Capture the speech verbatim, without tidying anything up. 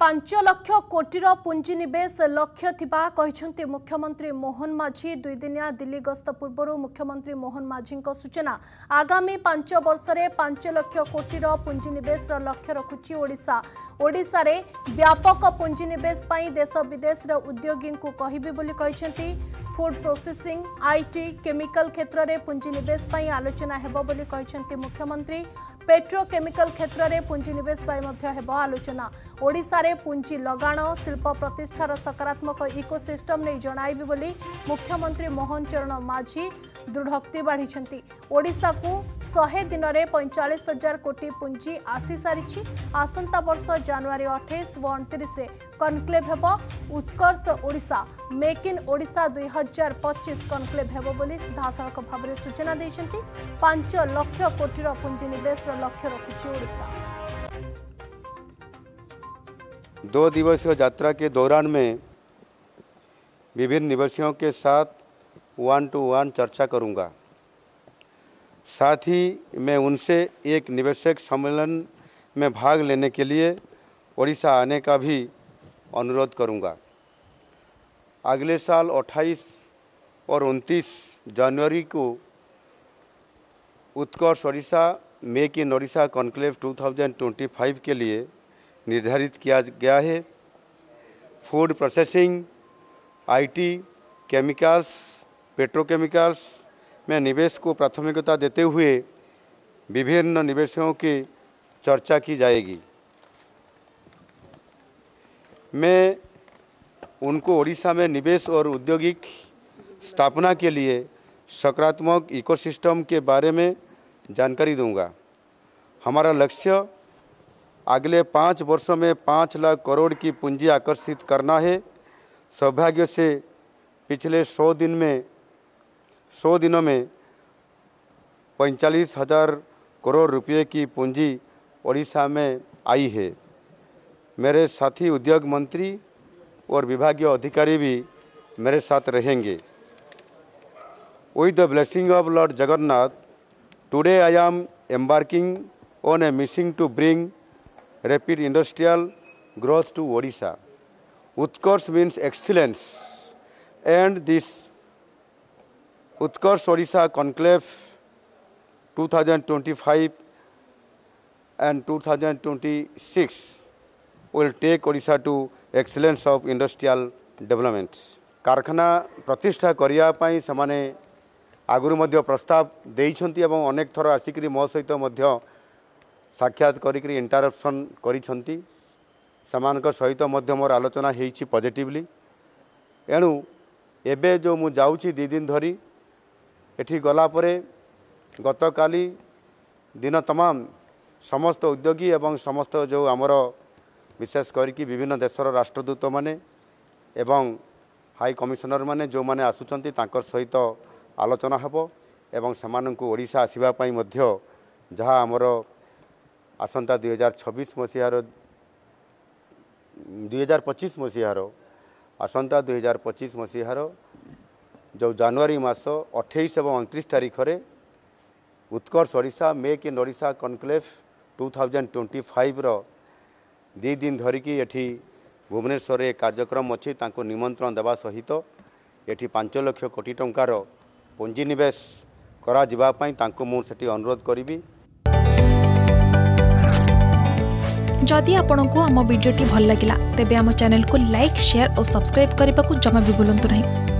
पांच लाख कोटी पुंजी निवेश लक्ष्य थिबा कहिसेंते मुख्यमंत्री मोहन माझी। दुई दिनिया दिल्ली गस्त पूर्व मुख्यमंत्री मोहन माझी सूचना आगामी पांच वर्ष में पांच लाख कोटी पुंजी निवेश लक्ष्य रखुची ओडिशा। ओडिशा रे व्यापक पुंजी निवेश पई देश विदेश उद्योगी को कहिबे बोली कहिसेंती। फूड प्रोसेसिंग आईटी केमिकल क्षेत्र में पुंजी निवेश पई आलोचना हेबो बोली कहिसेंती मुख्यमंत्री। पेट्रोकेमिकल क्षेत्र में पुंजी निवेश पई मध्य हेबो आलोचना। ओडिशा रे पुंजी लगाण शिल्प प्रतिष्ठार सकारात्मक इकोसिस्टम ने जणाइबि बोली मुख्यमंत्री मोहन चरण माझी दृढ़ोक्ति बाढ़ी। ओडिशा को सौ दिन में पैंतालीस हजार कोटी पुंजी आसी सारी। आसंता वर्ष जनवरी अठाईस व उनतीस कनक्लेव हेबो उत्कर्ष ओडिशा। मेक इन ओडिशा दुई हजार पच्चीस कनक्लेव हेबो बोली सीधासख भाव में सूचना देइछंती। पांच लाख कोटी पुंजी निवेश लक्ष्य रखुछि ओडिशा। दो दिवसीय यात्रा के दौरान में विभिन्न निवासियों के साथ वन टू वन चर्चा करूंगा। साथ ही मैं उनसे एक निवेशक सम्मेलन में भाग लेने के लिए ओडिशा आने का भी अनुरोध करूंगा। अगले साल अट्ठाईस और उनतीस जनवरी को Utkarsh Odisha make in Odisha conclave दो हज़ार पच्चीस के लिए निर्धारित किया गया है। Food processing, IT, chemicals, petrochemicals में निवेश को प्राथमिकता देते हुए विभिन्न निवेशों की चर्चा की जाएगी। मैं उनको ओडिशा में निवेश और औद्योगिक स्थापना के लिए सकारात्मक इकोसिस्टम के बारे में जानकारी दूंगा। हमारा लक्ष्य अगले पाँच वर्षों में पाँच लाख करोड़ की पूंजी आकर्षित करना है। सौभाग्य से पिछले सौ दिन में सौ दिनों में पैंतालीस हजार करोड़ रुपये की पूंजी ओडिशा में आई है। मेरे साथी उद्योग मंत्री और विभागीय अधिकारी भी मेरे साथ रहेंगे। With the blessing of Lord Jagannath today I am embarking on a mission to bring rapid industrial growth to Odisha. Utkarsh means excellence, and this Utkarsh Odisha Conclave twenty twenty-five and twenty twenty-six will take Odisha to excellence of industrial development. Karkhana pratishtha kariya pai samane aguru madhya prastab deichanti ebong anek thara asikri mo soito madhya साक्षात करी interruption कर सहित मोर आलोचना होती positively. एणु एबे जो मु जाऊँगी दी दिन धरी एठी गलापर गत काली दिन तमाम समस्त उद्योगी एवं समस्त जो आमर विशेष करके विभिन्न देशर राष्ट्रदूत माने एवं हाई कमिशनर माने जो माने आसुचंती तांकर सहित आलोचना हेबो एवं सेमानंकु ओडिशा आसीबा पई मध्य जहाँ आमर आसंता दुई हजार छब्बीस मसीहार दुई हजार पच्चीस मसीहार आसंता दुई हजार पच्चीस मसीहार जो जनवरी मस अठाईस और उनतीस तारीख रे Utkarsh Odisha make in Odisha conclave दो हज़ार पच्चीस रो दी दिन धरिकी एठी भुवनेश्वर एक कार्यक्रम अच्छी तांको निमंत्रण देवा सहित एठी पांच लाख कोटी टंकार पूंजी निवेश करा जिबा पई तांको मु सेठी अनुरोध करिबी। जदि आपंक आम भिड्टे भल लगा तेब आम चैनल को लाइक, शेयर और सब्सक्राइब करने को जमा भी भूलु नहीं।